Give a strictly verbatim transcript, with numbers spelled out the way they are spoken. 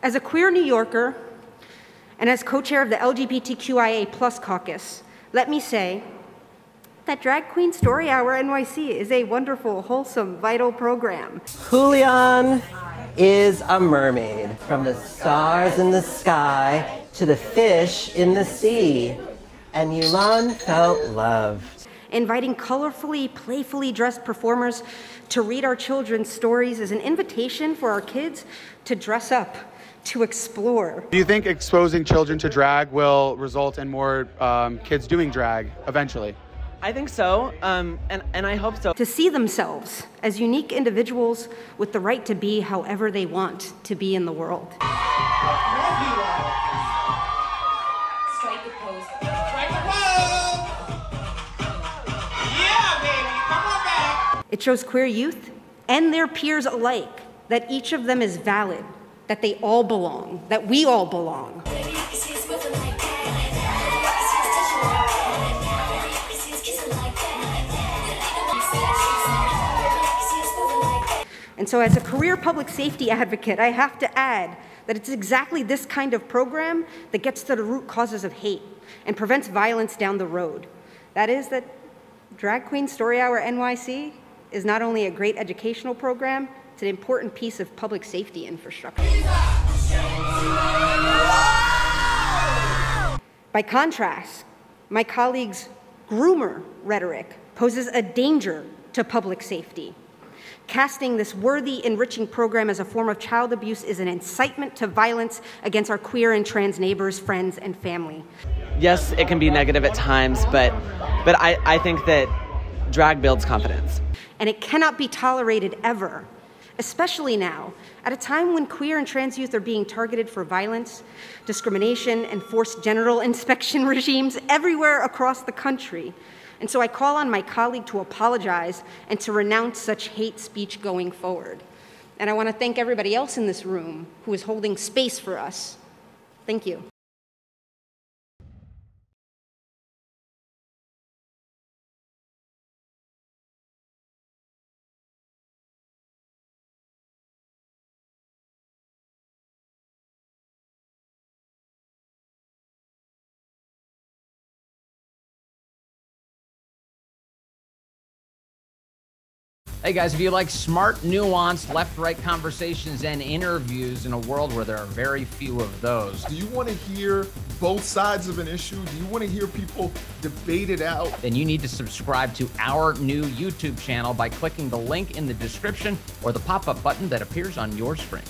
As a queer New Yorker and as co-chair of the L G B T Q I A plus caucus, let me say that Drag Queen Story Hour N Y C is a wonderful, wholesome, vital program. Julian is a mermaid. From the stars in the sky to the fish in the sea. And Yulan felt loved. Inviting colorfully, playfully dressed performers to read our children's stories is an invitation for our kids to dress up, to explore. Do you think exposing children to drag will result in more um, kids doing drag eventually? I think so, um, and, and I hope so. To see themselves as unique individuals with the right to be however they want to be in the world. Strike a pose. Strike a pose! Yeah, baby, come on back! It shows queer youth and their peers alike that each of them is valid, that they all belong, that we all belong. And so as a career public safety advocate, I have to add that it's exactly this kind of program that gets to the root causes of hate and prevents violence down the road. That is that Drag Queen Story Hour N Y C is not only a great educational program, it's an important piece of public safety infrastructure. By contrast, my colleague's groomer rhetoric poses a danger to public safety. Casting this worthy, enriching program as a form of child abuse is an incitement to violence against our queer and trans neighbors, friends, and family. Yes, it can be negative at times, but, but I, I think that drag builds confidence. And it cannot be tolerated ever, especially now, at a time when queer and trans youth are being targeted for violence, discrimination, and forced genital inspection regimes everywhere across the country. And so I call on my colleague to apologize and to renounce such hate speech going forward. And I want to thank everybody else in this room who is holding space for us. Thank you. Hey guys, if you like smart, nuanced, left-right conversations and interviews in a world where there are very few of those. Do you want to hear both sides of an issue? Do you want to hear people debate it out? Then you need to subscribe to our new YouTube channel by clicking the link in the description or the pop-up button that appears on your screen.